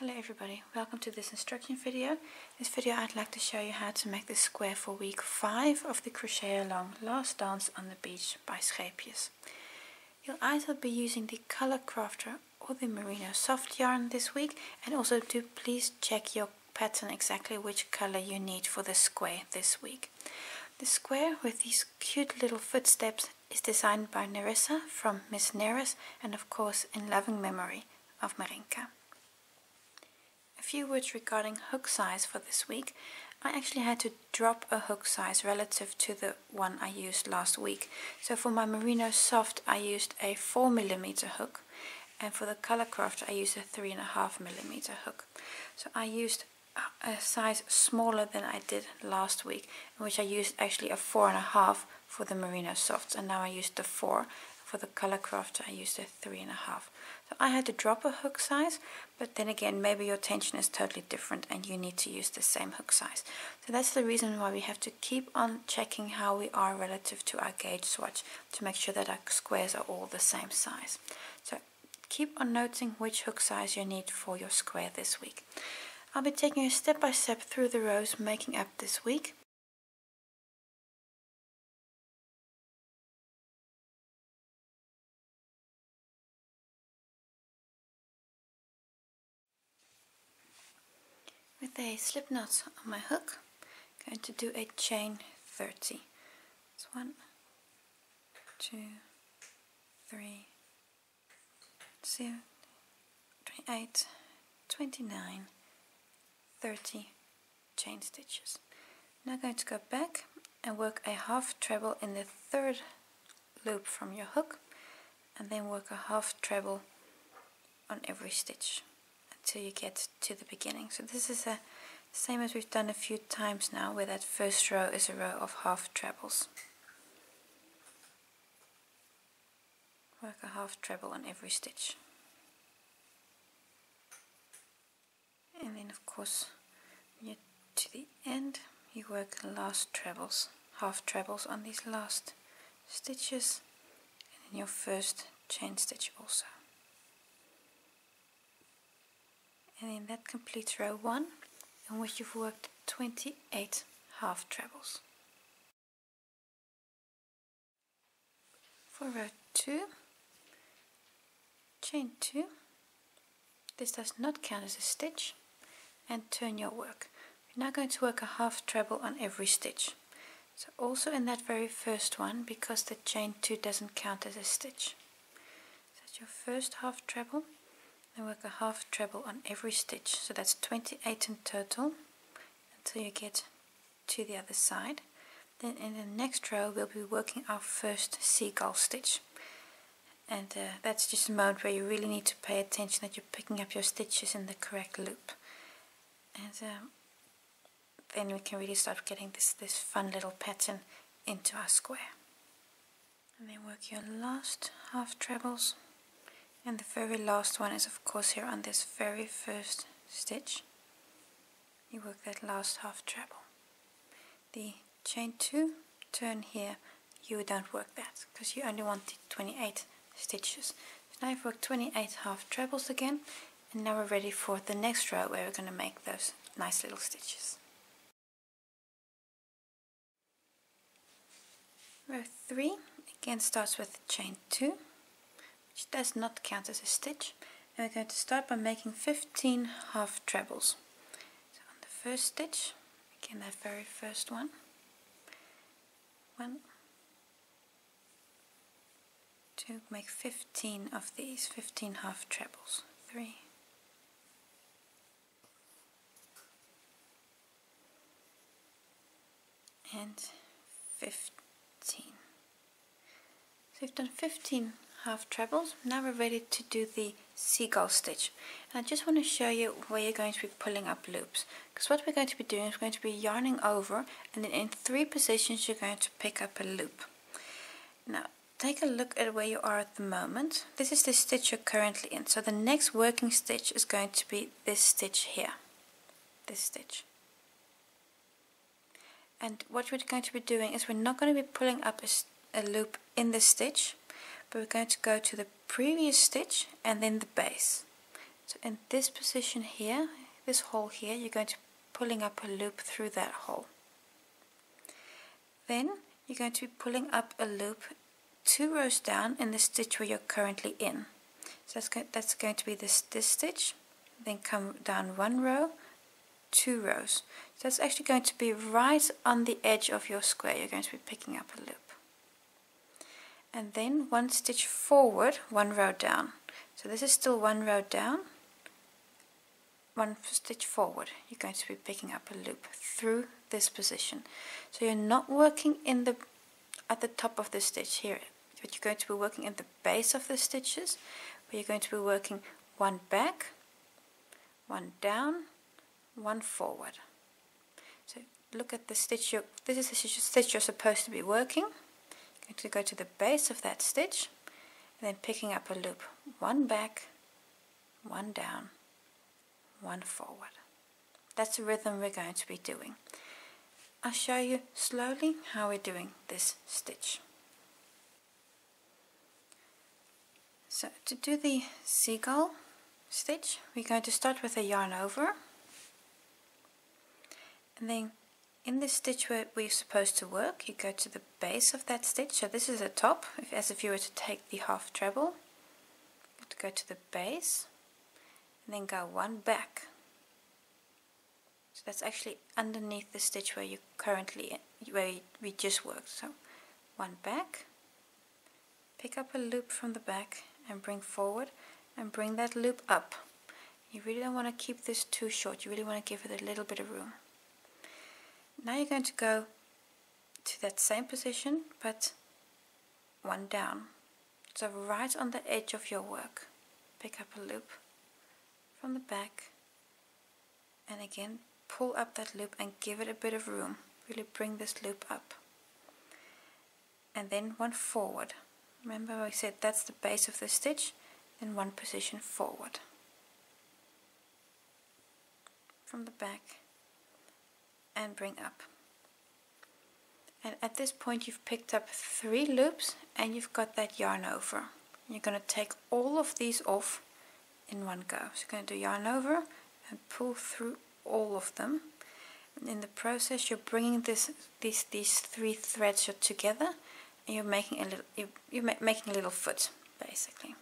Hello everybody, welcome to this instruction video. In this video I'd like to show you how to make this square for week 5 of the Crochet Along Last Dance on the Beach by Scheepjes. You'll either be using the Color Crafter or the Merino Soft yarn this week, and also do please check your pattern exactly which color you need for the square this week. The square with these cute little footsteps is designed by Nerissa from Miss Neris, and of course in loving memory of Marinka. A few words regarding hook size for this week. I actually had to drop a hook size relative to the one I used last week. So for my Merino Soft I used a 4mm hook, and for the Color Crafter I used a 3.5mm hook. So I used a size smaller than I did last week, in which I used actually a 4.5 for the Merino Softs, and now I used the 4. For the Color Crafter I used a 3.5. So I had to drop a hook size, but then again maybe your tension is totally different and you need to use the same hook size. So that's the reason why we have to keep on checking how we are relative to our gauge swatch to make sure that our squares are all the same size. So keep on noting which hook size you need for your square this week. I'll be taking you step by step through the rows making up this week. With a slip knot on my hook, I'm going to do a chain 30. It's 1, 2, 3, 0, 28, 29, 30 chain stitches. Now I'm going to go back and work a half treble in the third loop from your hook, and then work a half treble on every stitch till you get to the beginning. So this is the same as we've done a few times now, where that first row is a row of half trebles. Work a half treble on every stitch. And then of course when you get to the end you work the last trebles, half trebles on these last stitches, and then your first chain stitch also. And then that completes row 1, in which you've worked 28 half trebles. For row 2, chain 2, this does not count as a stitch, and turn your work. We're now going to work a half treble on every stitch. So also in that very first one, because the chain 2 doesn't count as a stitch. So that's your first half treble. Then work a half treble on every stitch, so that's 28 in total until you get to the other side. Then in the next row we'll be working our first seagull stitch, and that's just a moment where you really need to pay attention that you're picking up your stitches in the correct loop, and then we can really start getting this fun little pattern into our square. And then work your last half trebles. And the very last one is of course here on this very first stitch. You work that last half treble. The chain 2, turn here, you don't work that, because you only want the 28 stitches. So now you've worked 28 half trebles again, and now we're ready for the next row where we're going to make those nice little stitches. Row 3 again starts with chain 2. Which does not count as a stitch, and we're going to start by making 15 half trebles. So on the first stitch, again that very first one, 1, 2, make 15 of these, 15 half trebles, 3 and 15. So we've done 15 half trebles. Now we're ready to do the seagull stitch, and I just want to show you where you're going to be pulling up loops, because what we're going to be doing is we're going to be yarning over, and then in 3 positions you're going to pick up a loop. Now take a look at where you are at the moment. This is the stitch you're currently in, so the next working stitch is going to be this stitch here, this stitch. And what we're going to be doing is we're not going to be pulling up a loop in this stitch, but we're going to go to the previous stitch and then the base. So in this position here, this hole here, you're going to be pulling up a loop through that hole. Then you're going to be pulling up a loop 2 rows down in the stitch where you're currently in. So that's going to be this stitch, then come down 1 row, 2 rows. So that's actually going to be right on the edge of your square. You're going to be picking up a loop. And then 1 stitch forward, 1 row down. So this is still 1 row down, 1 stitch forward. You're going to be picking up a loop through this position. So you're not working in at the top of the stitch here, but you're going to be working in the base of the stitches, where you're going to be working 1 back, 1 down, 1 forward. So look at the stitch. This is the stitch you're supposed to be working. You're going to go to the base of that stitch, and then picking up a loop 1 back, 1 down, 1 forward. That's the rhythm we're going to be doing. I'll show you slowly how we're doing this stitch. So to do the seagull stitch, we're going to start with a yarn over, and then in the stitch where we're supposed to work, you go to the base of that stitch. So this is the top, as if you were to take the half treble. You have to go to the base, and then go 1 back. So that's actually underneath the stitch where you're currently in, where we just worked. So 1 back, pick up a loop from the back, and bring forward, and bring that loop up. You really don't want to keep this too short, you really want to give it a little bit of room. Now you're going to go to that same position, but 1 down. So right on the edge of your work, pick up a loop from the back, and again pull up that loop and give it a bit of room, really bring this loop up. And then 1 forward. Remember I said that's the base of the stitch, then 1 position forward from the back, and bring up. And at this point you've picked up 3 loops and you've got that yarn over. You're going to take all of these off in one go. So you're going to do yarn over and pull through all of them, and in the process you're bringing these 3 threads together, and you're making a little foot basically.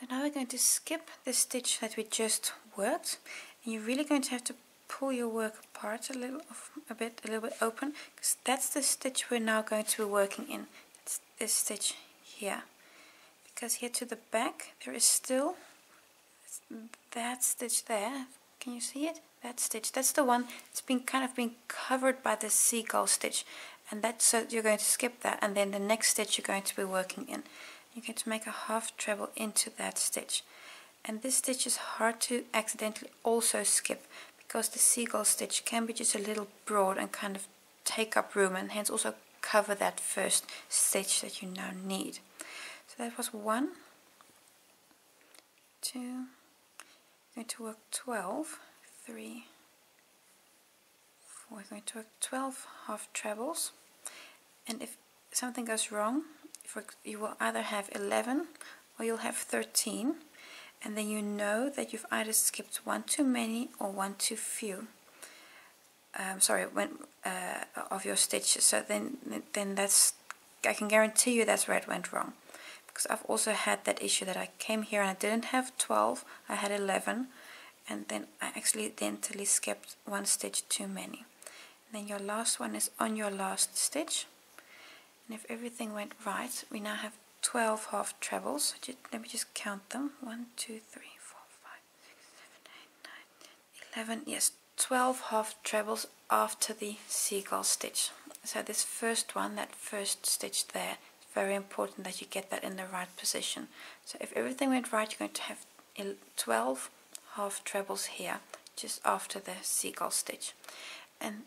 So now we're going to skip the stitch that we just worked, and you're really going to have to pull your work apart a little bit open, because that's the stitch we're now going to be working in. It's this stitch here, because here to the back there is still that stitch there. Can you see it? That stitch. That's the one that's been kind of covered by the seagull stitch, and that's so you're going to skip that, and then the next stitch you're going to be working in. You're going to make a half treble into that stitch, and this stitch is hard to accidentally also skip, because the seagull stitch can be just a little broad and kind of take up room, and hence also cover that first stitch that you now need. So that was 1, 2, you're going to work 12, 3, 4, you're going to work 12 half trebles, and if something goes wrong, you will either have 11 or you'll have 13. And then you know that you've either skipped 1 too many or 1 too few. Of your stitches. So then that's, I can guarantee you that's where it went wrong, because I've also had that issue that I came here and I didn't have 12, I had 11, and then I accidentally skipped 1 stitch too many. And then your last one is on your last stitch, and if everything went right, we now have 12 half trebles. Let me just count them. 1, 2, 3, 4, 5, 6, 7, 8, 9, 10, 11. Yes, 12 half trebles after the seagull stitch. So this first one, that first stitch there, it's very important that you get that in the right position. So if everything went right, you're going to have 12 half trebles here, just after the seagull stitch. And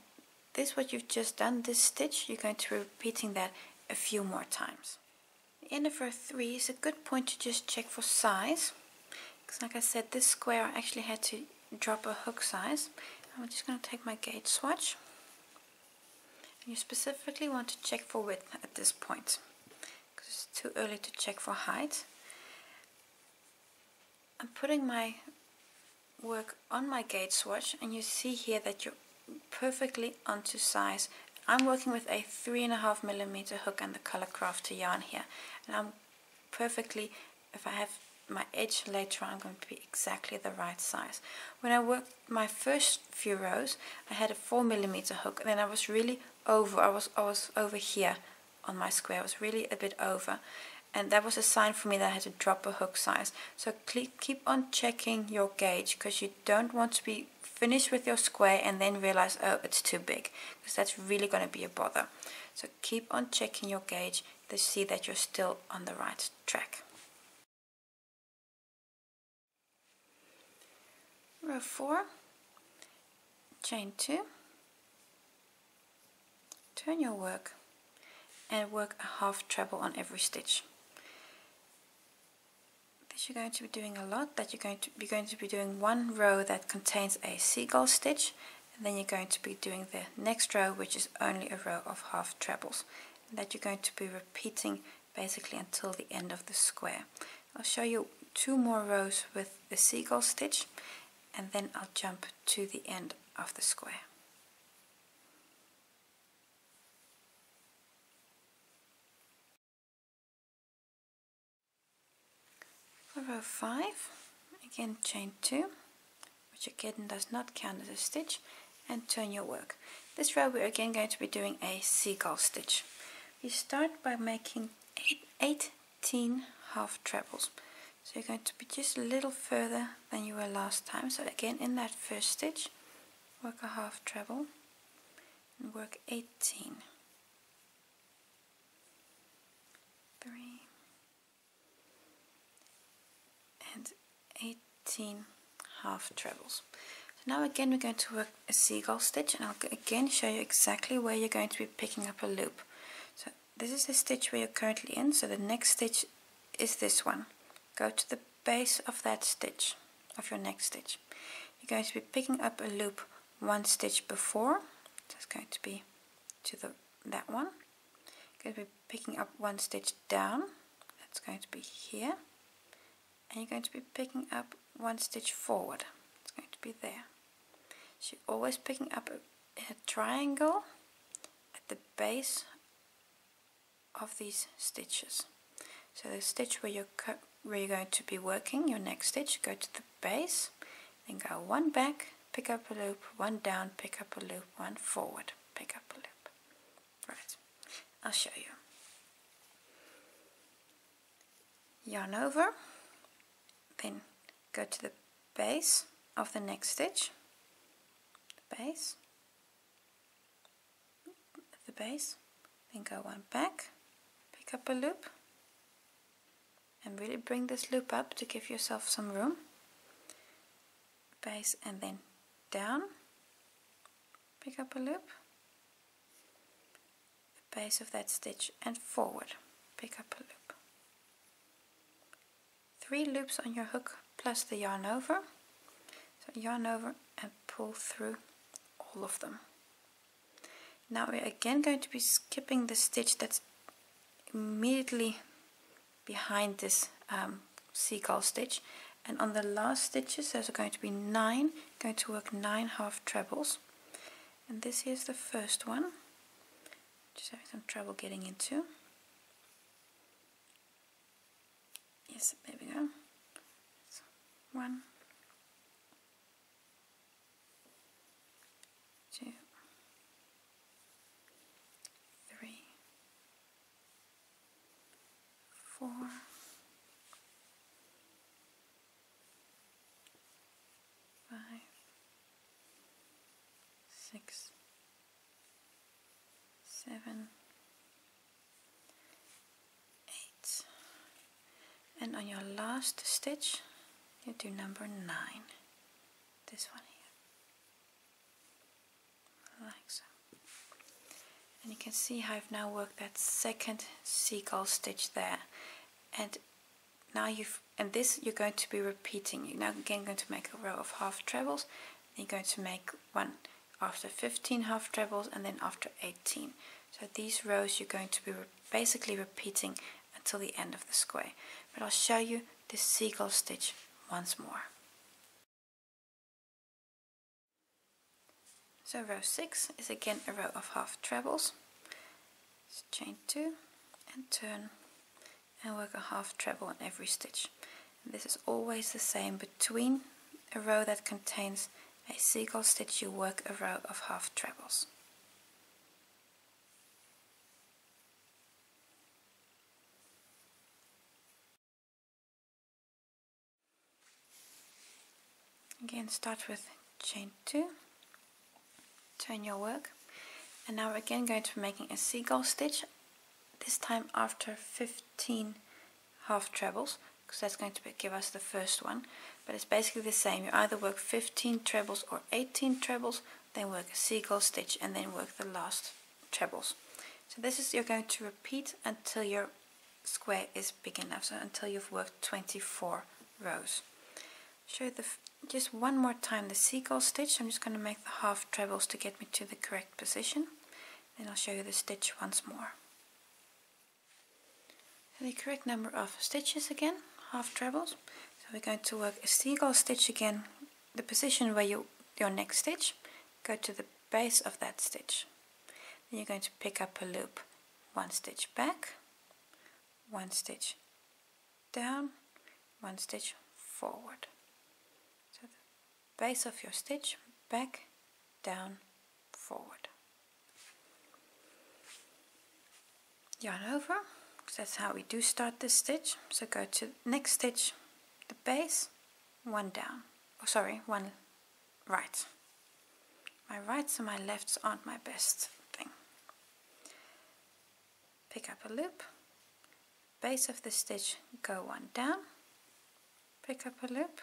this, what you've just done, this stitch, you're going to be repeating that a few more times. End of row 3 is a good point to just check for size, because like I said, this square I actually had to drop a hook size. I'm just going to take my gauge swatch, and you specifically want to check for width at this point, because it's too early to check for height. I'm putting my work on my gauge swatch, and you see here that you're perfectly onto size. I'm working with a 3.5mm hook and the Color Crafter yarn here, and I'm perfectly, if I have my edge later on, I'm going to be exactly the right size. When I worked my first few rows, I had a 4mm hook, and then I was really over. I was over here on my square. I was really a bit over, and that was a sign for me that I had to drop a hook size. So keep on checking your gauge, because you don't want to be finished with your square and then realize, oh, it's too big, because that's really going to be a bother. So keep on checking your gauge to see that you're still on the right track. Row 4, chain 2, turn your work and work a half treble on every stitch. This you're going to be doing a lot, that you're going to be doing one row that contains a seagull stitch, and then you're going to be doing the next row, which is only a row of half trebles, and that you're going to be repeating basically until the end of the square. I'll show you 2 more rows with the seagull stitch, and then I'll jump to the end of the square. For row 5, again chain 2, which again does not count as a stitch, and turn your work. This row we're again going to be doing a seagull stitch. You start by making 18 half trebles. So you're going to be just a little further than you were last time. So again, in that first stitch, work a half treble and work 18. 3 and 18 half trebles. So now again we're going to work a seagull stitch, and I'll again show you exactly where you're going to be picking up a loop. So this is the stitch where you're currently in, so the next stitch is this one. Go to the base of that stitch, of your next stitch. You're going to be picking up a loop 1 stitch before, so it's going to be to that one. You're going to be picking up 1 stitch down, that's going to be here. And you're going to be picking up 1 stitch forward, it's going to be there. So you're always picking up a triangle at the base of these stitches. So the stitch where you're going to be working your next stitch, go to the base, then go 1 back, pick up a loop, 1 down, pick up a loop, 1 forward, pick up a loop. Right, I'll show you. Yarn over, then go to the base of the next stitch, the base, then go 1 back, pick up a loop, and really bring this loop up to give yourself some room. Base and then down, pick up a loop, the base of that stitch and forward, pick up a loop. 3 loops on your hook plus the yarn over. So yarn over and pull through all of them. Now we're again going to be skipping the stitch that's immediately behind this seagull stitch, and on the last stitches, those are going to be 9, going to work 9 half trebles, and this here's the first one, just having some trouble getting into. Yes, there we go. So 1, 2, 3, 4, 5, 6, 7, 8, and on your last stitch you do number 9, this one here, like so. And you can see how I've now worked that second seagull stitch there. And now this you're going to be repeating. You're now again going to make a row of half trebles, and you're going to make one after 15 half trebles, and then after 18. So these rows you're going to be basically repeating until the end of the square. But I'll show you this seagull stitch once more. So row 6 is again a row of half trebles. So chain 2 and turn and work a half treble on every stitch. And this is always the same between a row that contains a seagull stitch. You work a row of half trebles. Again, start with chain 2, turn your work, and now we're again going to be making a seagull stitch, this time after 15 half trebles, because that's going to give us the first one, but it's basically the same. You either work 15 trebles or 18 trebles, then work a seagull stitch, and then work the last trebles. So this is, you're going to repeat until your square is big enough, so until you've worked 24 rows. Show the just one more time the seagull stitch. I'm just going to make the half trebles to get me to the correct position. Then I'll show you the stitch once more. So the correct number of stitches again, half trebles. So we're going to work a seagull stitch again, the position where your next stitch, go to the base of that stitch. Then you're going to pick up a loop, one stitch back, one stitch down, one stitch forward. Base of your stitch, back, down, forward. Yarn over, because that's how we do start this stitch. So go to next stitch, the base, one down, oh sorry, one right. My rights and my lefts aren't my best thing. Pick up a loop, base of the stitch, go one down, pick up a loop,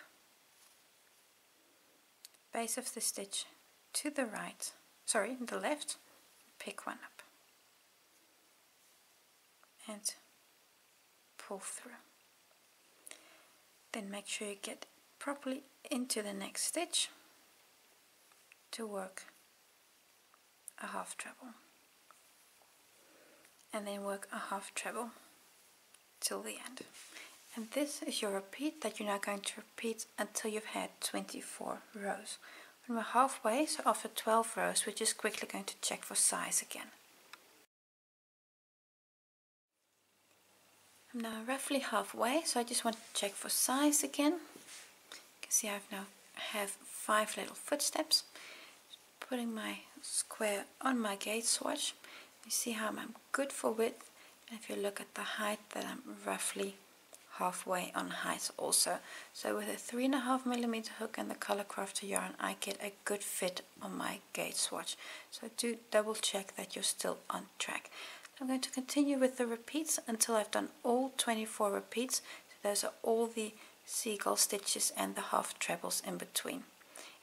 base of the stitch to the right, sorry, the left, pick one up and pull through. Then make sure you get properly into the next stitch to work a half treble and then work a half treble till the end. And this is your repeat that you're now going to repeat until you've had 24 rows. And we're halfway, so after 12 rows, we're just quickly going to check for size again. I'm now roughly halfway, so I just want to check for size again. You can see I now have 5 little footsteps. Putting my square on my gauge swatch. You see how I'm good for width. And if you look at the height, that I'm roughly halfway on height also. So with a 3.5mm hook and the Color Crafter yarn, I get a good fit on my gauge swatch. So do double check that you're still on track. I'm going to continue with the repeats until I've done all 24 repeats. So those are all the seagull stitches and the half trebles in between.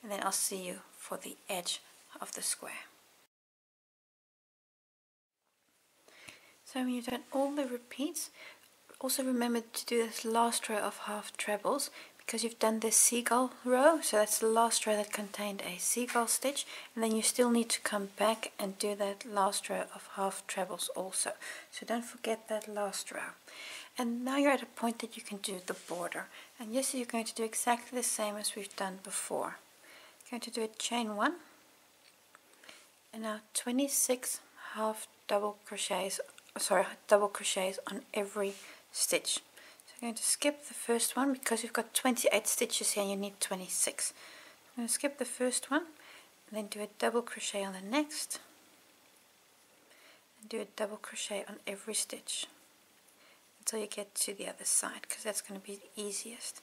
And then I'll see you for the edge of the square. So when you've done all the repeats, also remember to do this last row of half trebles, because you've done this seagull row, so that's the last row that contained a seagull stitch, and then you still need to come back and do that last row of half trebles also. So don't forget that last row. And now you're at a point that you can do the border. And yes, you're going to do exactly the same as we've done before. You're going to do a chain 1, and now 26 half double crochets, sorry, double crochets on every stitch. So I'm going to skip the first one because you've got 28 stitches here and you need 26. I'm going to skip the first one and then do a double crochet on the next and do a double crochet on every stitch until you get to the other side, because that's going to be the easiest.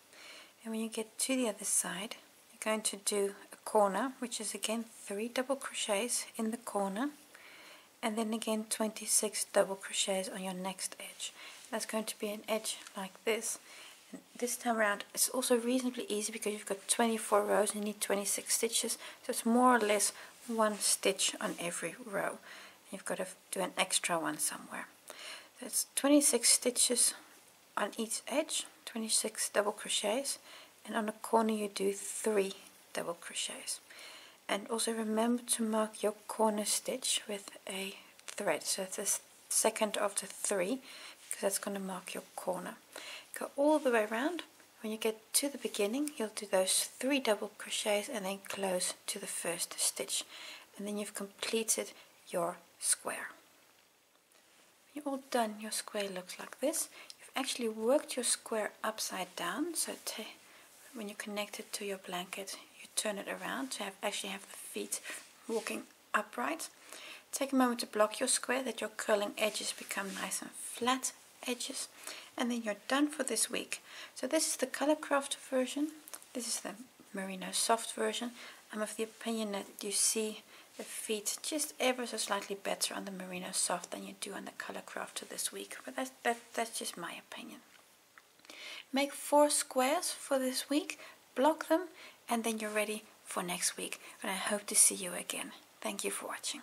And when you get to the other side, you're going to do a corner, which is again 3 double crochets in the corner and then again 26 double crochets on your next edge. That's going to be an edge like this. And this time around it's also reasonably easy because you've got 24 rows and you need 26 stitches, so it's more or less one stitch on every row. And you've got to do an extra one somewhere. So it's 26 stitches on each edge, 26 double crochets, and on the corner you do 3 double crochets. And also remember to mark your corner stitch with a thread, so it's the second of the 3, because that's going to mark your corner. Go all the way around When you get to the beginning, you'll do those 3 double crochets and then close to the first stitch, and then you've completed your square. When you're all done, your square looks like this. You've actually worked your square upside down, so when you connect it to your blanket, you turn it around to actually have the feet walking upright. Take a moment to block your square that your curling edges become nice and flat edges, and then you're done for this week. So this is the Color Crafter version, this is the Merino Soft version. I'm of the opinion that you see the feet just ever so slightly better on the Merino Soft than you do on the Color Crafter this week, but that's just my opinion. Make 4 squares for this week, block them, and then you're ready for next week, and I hope to see you again. Thank you for watching.